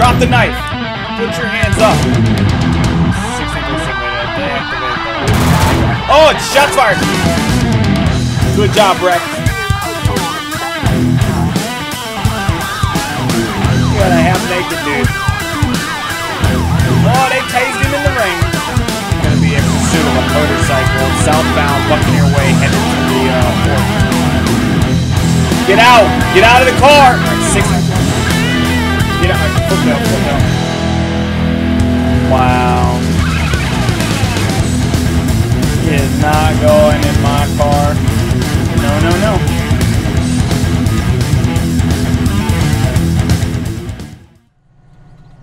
Drop the knife. Put your hands up. 60%. Oh, it's shots fired. Good job, Rex. You got a half naked dude. Oh, they tased him in the ring. Gonna be a pursuit of a motorcycle southbound Buccaneer Way headed to the port. Get out! Get out of the car! Get out! Look out. Wow. Is not going in my car. No.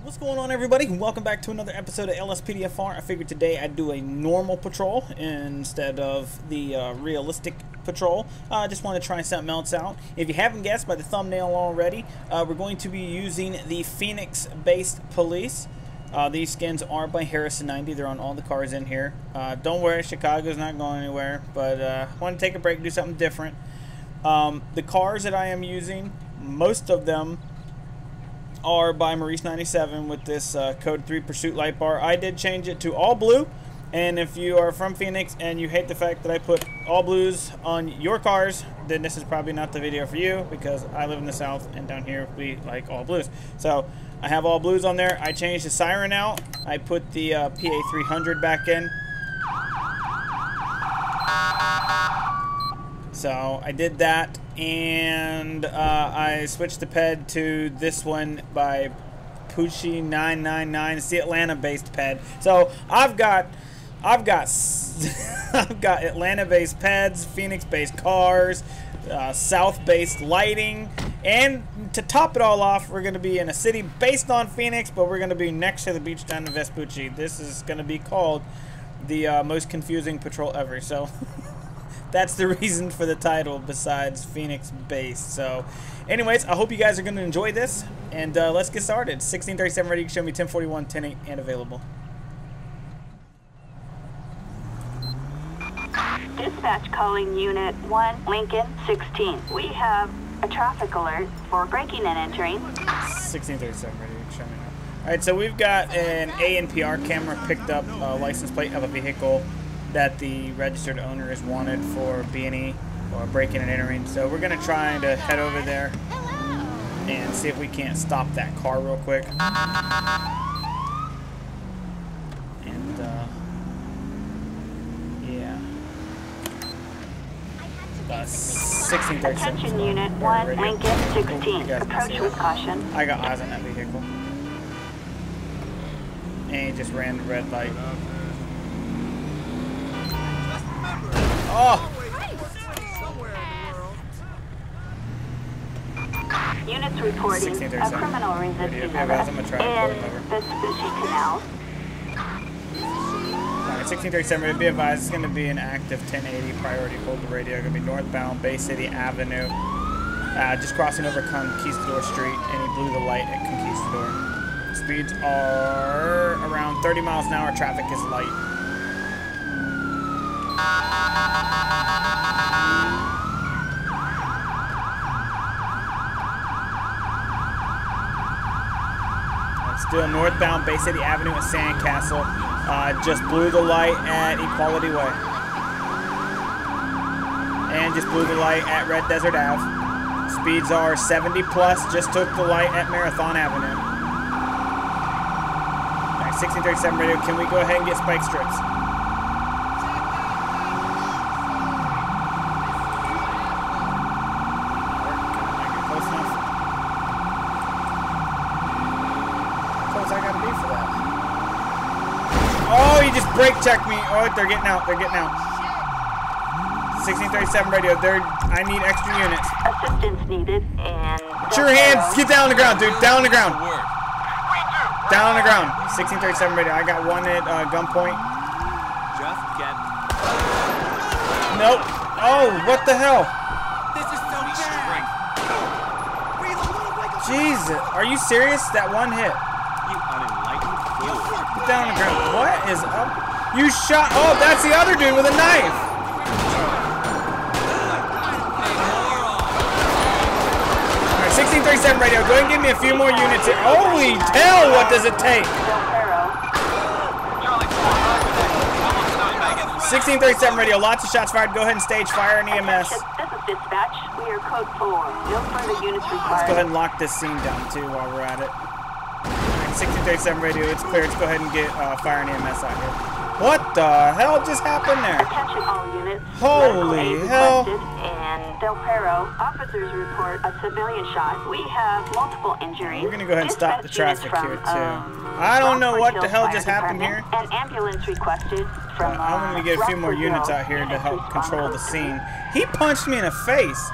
What's going on, everybody? Welcome back to another episode of LSPDFR. I figured today I'd do a normal patrol instead of the realistic patrol. I just want to try something else out. If you haven't guessed by the thumbnail already, we're going to be using the Phoenix based police. These skins are by Harrison 90. They're on all the cars in here. Don't worry, Chicago's not going anywhere, but I want to take a break and do something different. The cars that I am using, most of them are by Maurice 97 with this code 3 pursuit light bar. I did change it to all blue. And if you are from Phoenix and you hate the fact that I put all blues on your cars, then this is probably not the video for you, because I live in the South and down here we like all blues. So I have all blues on there. I changed the siren out. I put the PA 300 back in. So I did that, and I switched the ped to this one by Poochie999. It's the Atlanta-based ped. So I've got I've got Atlanta-based peds, Phoenix-based cars, South-based lighting, and to top it all off, we're going to be in a city based on Phoenix, but we're going to be next to the beach down in Vespucci. This is going to be called the most confusing patrol ever. So that's the reason for the title, besides Phoenix-based. So anyways, I hope you guys are going to enjoy this, and let's get started. 1637 ready, you can show me 1041, 10-8, and available. Dispatch calling Unit 1, Lincoln 16. We have a traffic alert for breaking and entering. 1637, ready, show me now. Alright, so we've got an ANPR camera picked up a license plate of a vehicle that the registered owner is wanted for B&E or breaking and entering. So we're going to try to head over there and see if we can't stop that car real quick. And, yeah. 1637. Attention Unit 1, Lincoln 16. Approach with caution. I got eyes on that vehicle. And he just ran the red light. Oh! Units reporting a criminal resisting arrest in Vespucci Canal. 1637, be advised, it's going to be an active 1080 priority. Hold the radio. Going to be northbound Bay City Avenue. Just crossing over Conquistador Street, and he blew the light at Conquistador. Speeds are around 30 miles an hour. Traffic is light. Still northbound Bay City Avenue at Sandcastle. Just blew the light at Equality Way. And just blew the light at Red Desert Ave. Speeds are 70 plus. Just took the light at Marathon Avenue. All right, 1637 radio, can we go ahead and get spike strips? Brake check me. Oh, they're getting out. 1637 radio. I need extra units. Assistance needed. And put your hands. Get down on the ground, dude. Down on the ground. Down on the ground. 1637 radio. I got one at gunpoint. Just get. Nope. Oh, what the hell? This is so bad. Jesus. Are you serious? That one hit. You unenlightened fool. Get down on the ground. What is up? You shot. Oh, that's the other dude with a knife. All right, 1637 radio, go ahead and give me a few more units here. Holy hell, what does it take? 1637 radio, lots of shots fired. Go ahead and stage fire and EMS. This is dispatch. We are code 4. No further units required. Let's go ahead and lock this scene down too while we're at it. 1637 radio, it's clear. Let's go ahead and get fire and EMS out here. What the hell just happened there? Attention all units. Holy hell. And Del Perro, officers report a civilian shot. We have multiple injuries. We're going to go ahead and stop the traffic here, too. I don't know what the hell just happened here. An ambulance requested from I'm going to get a few more units out here to help control the scene. He punched me in the face.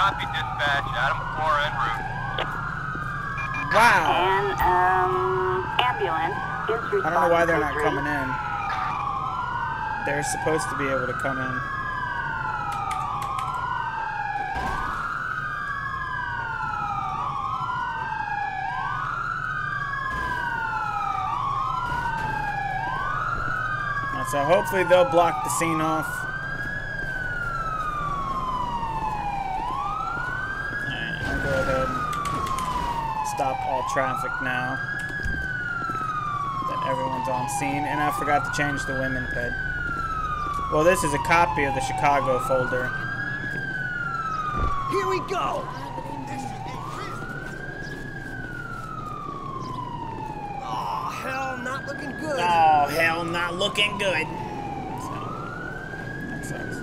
Copy dispatch. Adam 4 en route. Wow. And ambulance is responding. I don't know why they're not coming in. They're supposed to be able to come in. And so hopefully they'll block the scene off. Alright, I'll go ahead and stop all traffic now that everyone's on scene. And I forgot to change the women ped. Well, this is a copy of the Chicago folder. Here we go! Oh, hell, not looking good. Oh, hell, not looking good. So, that sucks.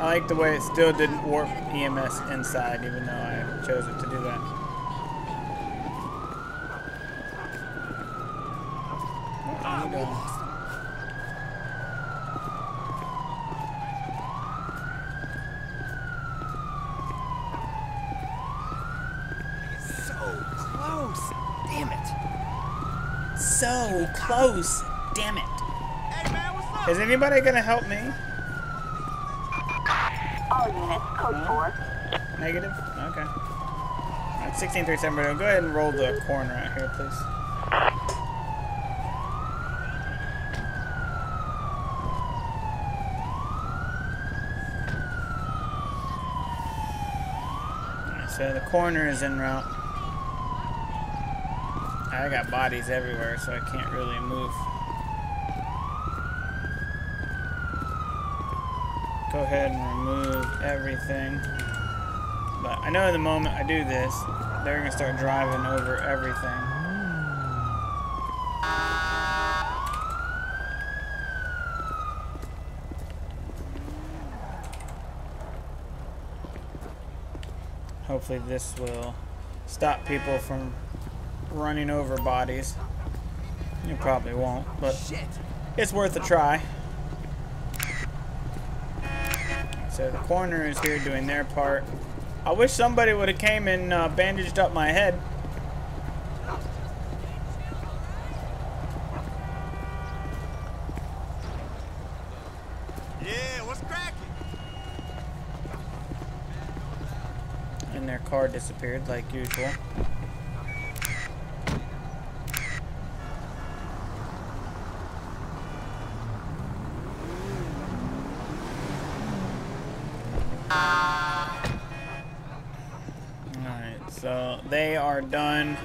I like the way it still didn't warp EMS inside, even though I chose it to do that. Close, damn it. Hey man, what's up? Is anybody gonna help me? All units, code 4. Negative? Okay. All right, 1637, go ahead and roll the corn right here, please. All right, so the corner is en route. I got bodies everywhere, so I can't really move. Go ahead and remove everything. But I know the moment I do this, they're gonna start driving over everything. Hopefully this will stop people from running over bodies. You probably won't, but it's worth a try. So the coroner is here doing their part. I wish somebody would have came and bandaged up my head. Yeah, what's cracking? And their car disappeared like usual. They are done,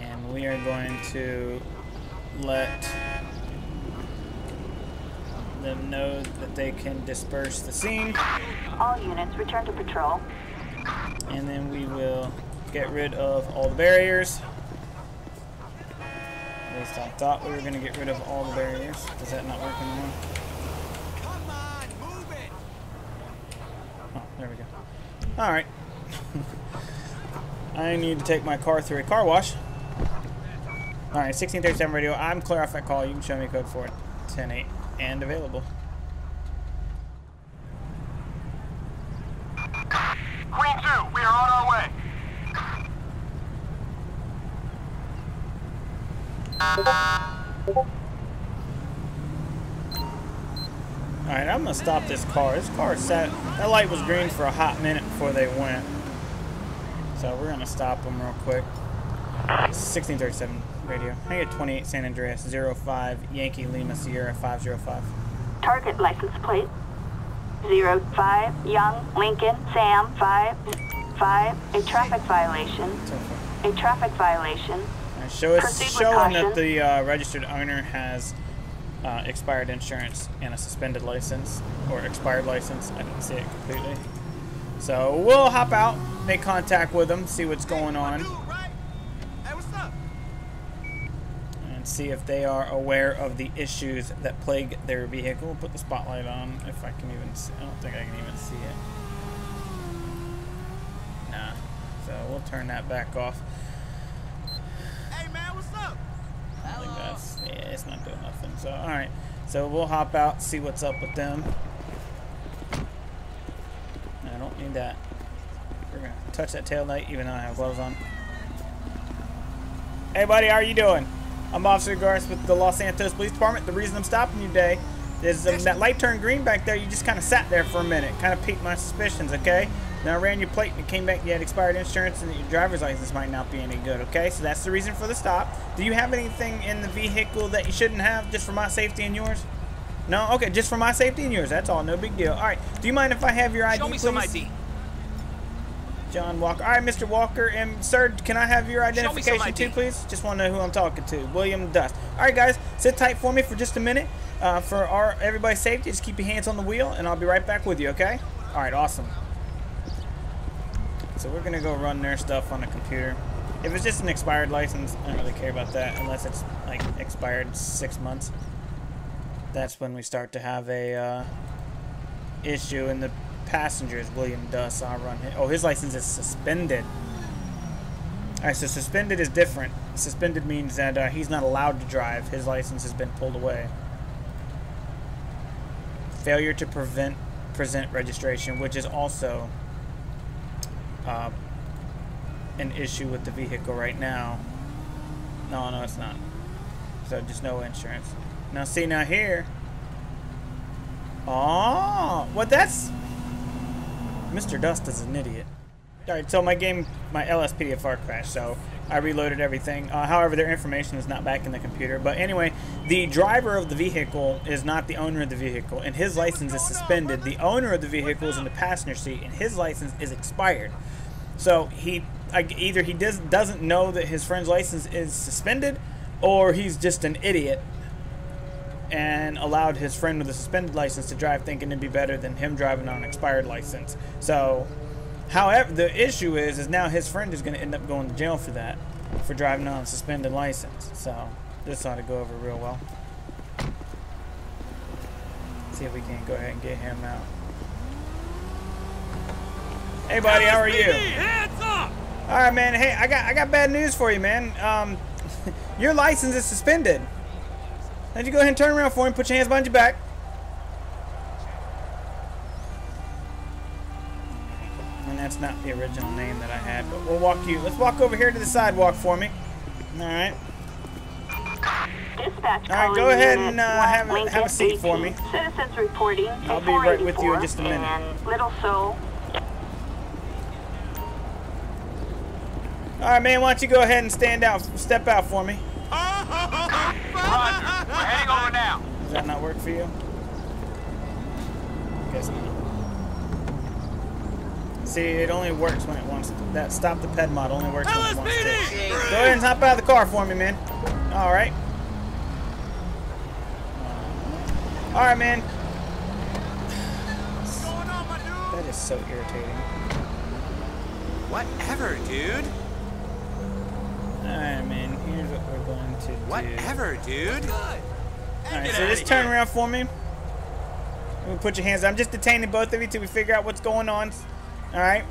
and we are going to let them know that they can disperse the scene. All units return to patrol. And then we will get rid of all the barriers. At least I thought we were going to get rid of all the barriers. Does that not work anymore? Come on, move it. Oh, there we go. All right. I need to take my car through a car wash. Alright, 1637 radio. I'm clear off that call. You can show me code 4, 10-8, and available. Queen 2, we are on our way. Alright, I'm gonna stop this car. This car sat. That light was green for a hot minute before they went. So we're going to stop them real quick. 1637 radio. Negative 28 San Andreas 05 Yankee Lima Sierra 505. Target license plate. 05 Young Lincoln Sam 5 a traffic violation. A traffic violation. Right, so it's showing that the registered owner has expired insurance and a suspended license or expired license. I didn't see it completely. So we'll hop out, make contact with them, see what's going on, and see if they are aware of the issues that plague their vehicle. We'll put the spotlight on if I can even see. I don't think I can even see it. Nah. So we'll turn that back off. Hey man, what's up? I think that's, yeah, it's not doing nothing. So all right. So we'll hop out, see what's up with them. I don't need that. We're gonna touch that taillight even though I have gloves on. Hey buddy, how are you doing? I'm Officer Garst with the Los Santos Police Department. The reason I'm stopping you today is that light turned green back there. You just kind of sat there for a minute. Kind of piqued my suspicions, okay? Then I ran your plate and it came back. You had expired insurance and that your driver's license might not be any good, okay? So that's the reason for the stop. Do you have anything in the vehicle that you shouldn't have, just for my safety and yours? No? Okay, just for my safety and yours. That's all. No big deal. All right. Do you mind if I have your ID, please? Show me some ID. John Walker. All right, Mr. Walker. And, sir, can I have your identification too, please? Just want to know who I'm talking to. William Dust. All right, guys. Sit tight for me for just a minute. For everybody's safety, just keep your hands on the wheel, and I'll be right back with you, okay? All right, awesome. So we're going to go run their stuff on the computer. If it's just an expired license, I don't really care about that unless it's, like, expired 6 months. That's when we start to have a issue, and the passenger is William Duss. I'll run him. Oh, his license is suspended. All right, so suspended is different. Suspended means that he's not allowed to drive. His license has been pulled away. Failure to present registration, which is also an issue with the vehicle right now. No, it's not. So just no insurance. Now see, now here. Oh, well that's... Mr. Dust is an idiot. Alright, so my game, my LSPDFR crashed, so I reloaded everything. However, their information is not back in the computer. But anyway, the driver of the vehicle is not the owner of the vehicle, and his license is suspended. The owner of the vehicle is in the passenger seat, and his license is expired. So he, either he doesn't know that his friend's license is suspended, or he's just an idiot and allowed his friend with a suspended license to drive thinking it'd be better than him driving on an expired license. So, however, the issue is now his friend is going to end up going to jail for that, for driving on a suspended license. So, this ought to go over real well. Let's see if we can go ahead and get him out. Hey, buddy, how are you? Hands up! All right, man. Hey, I got bad news for you, man. Your license is suspended. Now you go ahead and turn around for him. Put your hands behind your back. And that's not the original name that I had, but we'll walk you. Let's walk over here to the sidewalk for me. All right. Dispatch. All right, go ahead and have a seat for me. Citizens reporting. I'll be right with you in just a minute. And Little Soul. All right, man. Why don't you go ahead and step out for me? Roger. We're heading over now. Does that not work for you? Guess not. See, it only works when it wants to. That stop the ped mod only works when it wants to. Go ahead and hop out of the car for me, man. All right. All right, man. What's going on, my dude? That is so irritating. Whatever, dude. Alright, man, here's what we're going to do. Whatever, dude. Alright, so just turn around for me. Let me put your hands up. I'm just detaining both of you till we figure out what's going on. Alright?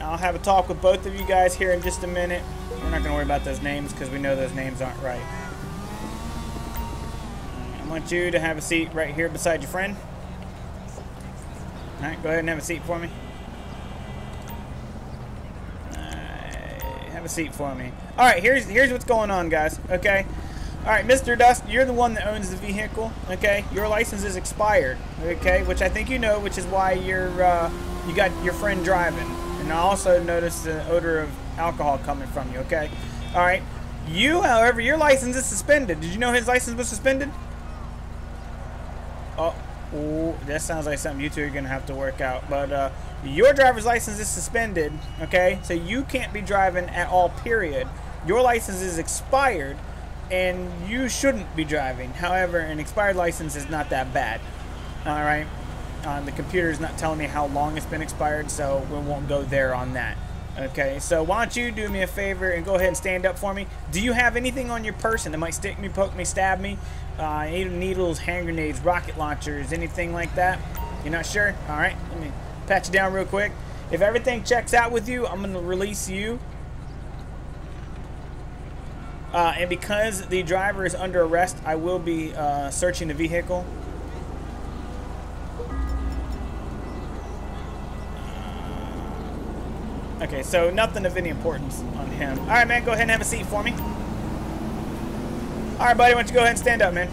I'll have a talk with both of you guys here in just a minute. We're not going to worry about those names because we know those names aren't right. I want you to have a seat right here beside your friend. Alright, go ahead and have a seat for me. A seat for me. All right, here's what's going on, guys. Okay. All right, Mr. Dust, you're the one that owns the vehicle. Okay. Your license is expired. Okay, which I think you know, which is why you're you got your friend driving. And I also noticed the odor of alcohol coming from you. Okay. All right. You, however, your license is suspended. Did you know his license was suspended? Oh, Ooh, that sounds like something you two are going to have to work out. But your driver's license is suspended, okay? So you can't be driving at all, period. Your license is expired, and you shouldn't be driving. However, an expired license is not that bad, all right? The computer's not telling me how long it's been expired, so we won't go there on that. Okay, so why don't you do me a favor and go ahead and stand up for me? Do you have anything on your person that might stick me, poke me, stab me? Needles, hand grenades, rocket launchers, anything like that? You're not sure? All right, let me pat you down real quick. If everything checks out with you, I'm going to release you. And because the driver is under arrest, I will be searching the vehicle. Okay, so nothing of any importance on him. All right, man, go ahead and have a seat for me. All right, buddy, why don't you go ahead and stand up, man.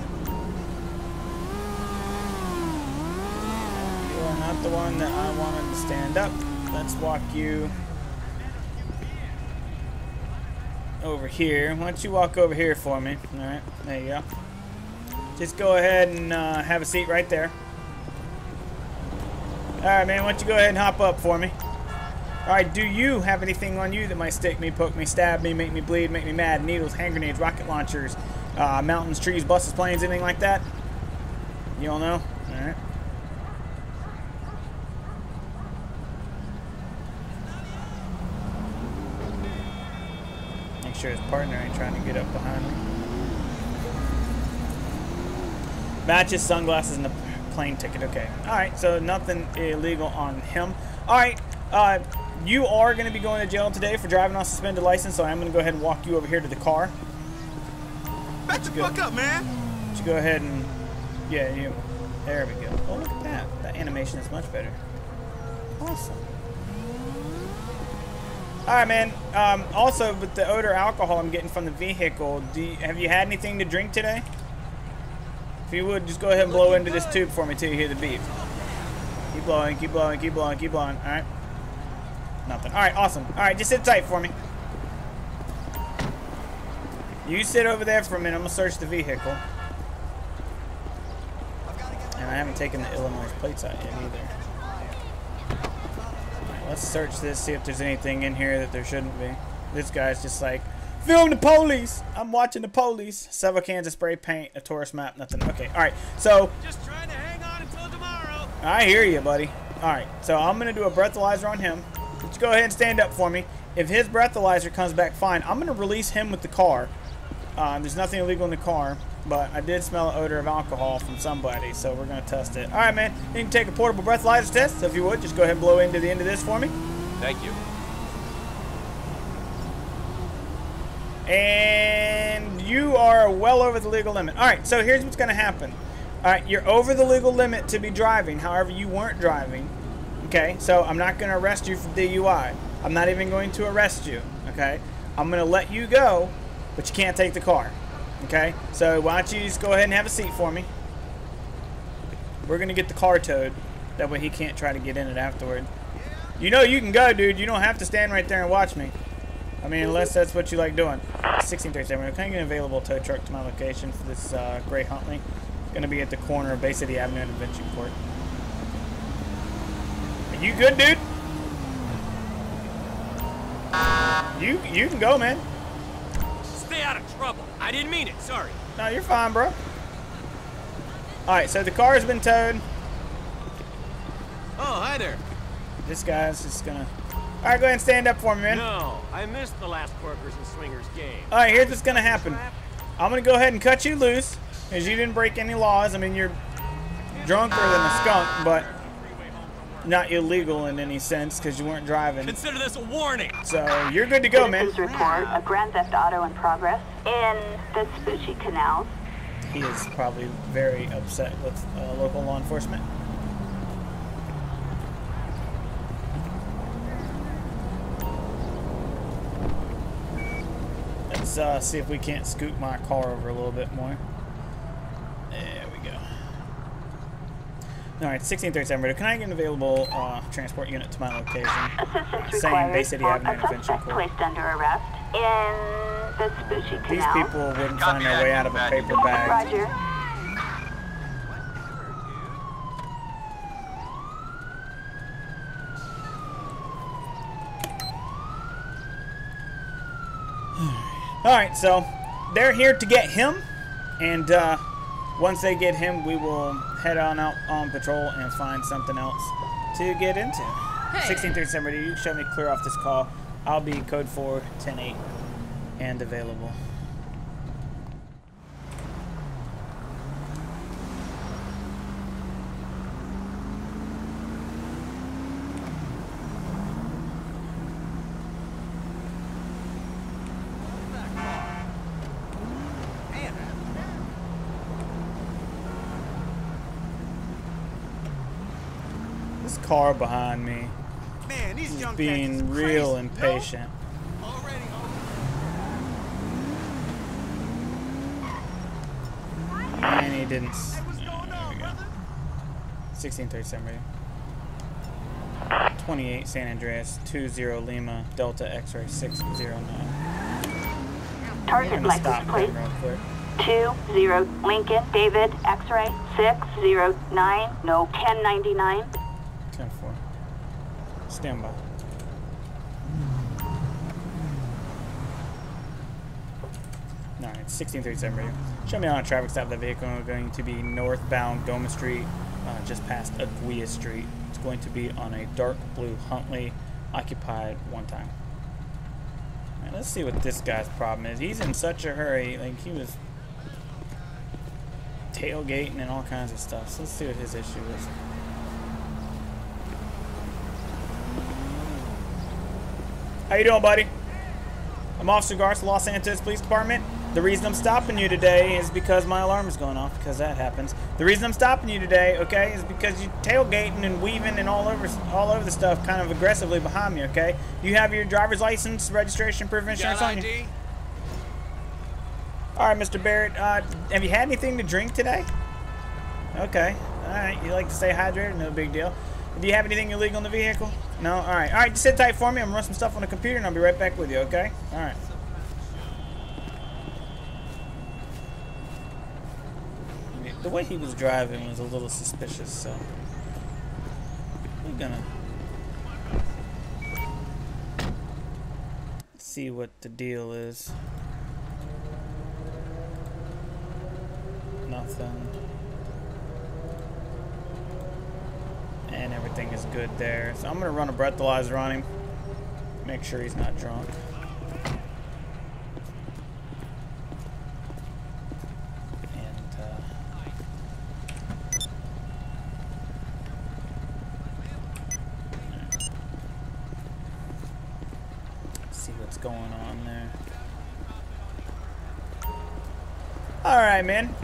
You are not the one that I wanted to stand up. Let's walk you over here. Why don't you walk over here for me? All right, there you go. Just go ahead and have a seat right there. All right, man, why don't you go ahead and hop up for me? Alright, do you have anything on you that might stick me, poke me, stab me, make me bleed, make me mad? Needles, hand grenades, rocket launchers, mountains, trees, buses, planes, anything like that? You all know? Alright. Make sure his partner ain't trying to get up behind me. Matches, sunglasses, and a plane ticket. Okay. Alright, so nothing illegal on him. Alright. You are going to be going to jail today for driving on suspended license, so I'm going to go ahead and walk you over here to the car. Back the fuck up, man! Just go ahead and... Yeah, you... There we go. Oh, look at that. That animation is much better. Awesome. Alright, man. Also, with the odor alcohol I'm getting from the vehicle, have you had anything to drink today? If you would, just go ahead and blow into this tube for me till you hear the beep. Keep blowing, keep blowing, keep blowing, keep blowing. Alright. Nothing. All right, awesome. All right, just sit tight for me. You sit over there for a minute. I'm gonna search the vehicle. And I haven't taken the Illinois plates out yet either. All right, let's search this, see if there's anything in here that there shouldn't be. This guy's just like, film the police. I'm watching the police. Several cans of spray paint, a tourist map, nothing. Okay. All right. So. Just trying to hang on until tomorrow. I hear you, buddy. All right. So I'm gonna do a breathalyzer on him. Let's go ahead and stand up for me. If his breathalyzer comes back fine, I'm going to release him with the car. There's nothing illegal in the car, but I did smell an odor of alcohol from somebody, so we're going to test it. All right, man. You can take a portable breathalyzer test, so if you would, just go ahead and blow into the end of this for me. Thank you. And you are well over the legal limit. All right, so here's what's going to happen. All right, you're over the legal limit to be driving. However, you weren't driving. Okay, so I'm not going to arrest you for DUI. I'm not even going to arrest you, okay? I'm going to let you go, but you can't take the car, okay? So why don't you just go ahead and have a seat for me. We're going to get the car towed. That way he can't try to get in it afterward. You know you can go, dude. You don't have to stand right there and watch me. I mean, unless that's what you like doing. 1637, can I get an available tow truck to my location for this gray Huntley? Going to be at the corner of Bay City Avenue and Adventure Court. You good, dude? You can go, man. Stay out of trouble. I didn't mean it. Sorry. No, you're fine, bro. All right, so the car has been towed. Oh, hi there. This guy's just gonna. All right, go ahead and stand up for me, man. No, I missed the last Porkers and Swingers game. All right, here's what's gonna happen. I'm gonna go ahead and cut you loose, cause you didn't break any laws. I mean, you're drunker than a skunk, but. Not illegal in any sense because you weren't driving. Consider this a warning. So you're good to go, man. Report a grand theft auto in progress in Vespucci Canals. He is probably very upset with local law enforcement. Let's see if we can't scoot my car over a little bit more. All right, 1637. Can I get an available transport unit to my location? Assistance required. Bay City Avenue, Adventure Court. Placed under arrest in Vespucci Canal. These people wouldn't find their way out of a paper bag. Roger. Alright, so they're here to get him, and once they get him, we will head on out on patrol and find something else to get into. Hey. 1637, you show me clear off this call. I'll be code 4-10-8 and available. Car behind me. Man, these young being real impatient. No? Already over. And he didn't. Hey, what's going on, brother? 1637. 28 San Andreas 20 Lima Delta X-ray 609. Target license plate 20 Lincoln David X-ray 609 no 1099. 10-4. Stand by. Alright, 1637 radio. Show me on a traffic stop. That vehicle is going to be northbound Doma Street, just past Aguia Street. It's going to be on a dark blue Huntley, occupied one time. Right, let's see what this guy's problem is. He's in such a hurry. Like, he was tailgating and all kinds of stuff. So let's see what his issue is. How you doing, buddy? I'm Officer Garst, Los Santos Police Department. The reason I'm stopping you today is because my alarm is going off, because that happens. The reason I'm stopping you today, okay, is because you're tailgating and weaving and all over the stuff kind of aggressively behind me, okay? You have your driver's license, registration, proof of insurance on you. All right, Mr. Barrett, have you had anything to drink today? Okay, all right, you like to stay hydrated, no big deal. Do you have anything illegal in the vehicle? No? Alright. Alright, just sit tight for me. I'm gonna run some stuff on the computer and I'll be right back with you, okay? Alright. The way he was driving was a little suspicious, so we're gonna see what the deal is. Nothing. And everything is good there. So I'm gonna run a breathalyzer on him. Make sure he's not drunk. And see what's going on there. Alright, man,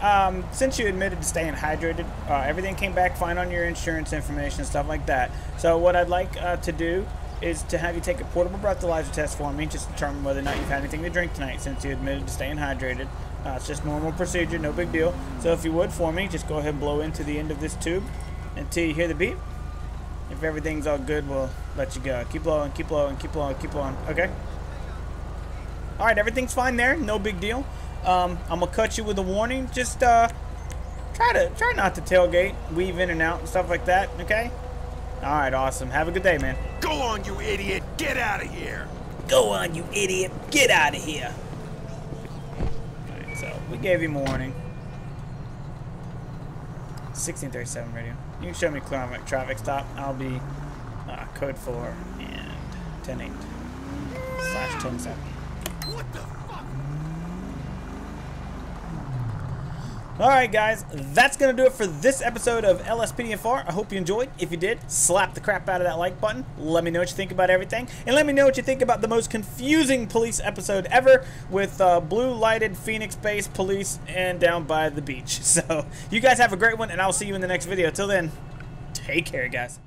since you admitted to staying hydrated, everything came back fine on your insurance information and stuff like that. So what I'd like to do is to have you take a portable breathalyzer test for me, just determine whether or not you've had anything to drink tonight since you admitted to staying hydrated. It's just normal procedure, no big deal. So if you would for me, just go ahead and blow into the end of this tube until you hear the beep. If everything's all good, we'll let you go. Keep blowing, keep blowing, keep blowing, keep blowing, okay? Alright, everything's fine there, no big deal. I'm gonna cut you with a warning. Just try not to tailgate, weave in and out and stuff like that, okay? Alright, awesome. Have a good day, man. Go on, you idiot, get out of here. Go on, you idiot, get out of here. Alright, so we gave him a warning. 1637 radio. You can show me clear on my traffic stop. I'll be code 4 and 10-8/10-7. What the fuck? Alright guys, that's going to do it for this episode of LSPDFR. I hope you enjoyed. If you did, slap the crap out of that like button. Let me know what you think about everything. And let me know what you think about the most confusing police episode ever with blue lighted Phoenix-based police and down by the beach. So, you guys have a great one and I'll see you in the next video. Till then, take care guys.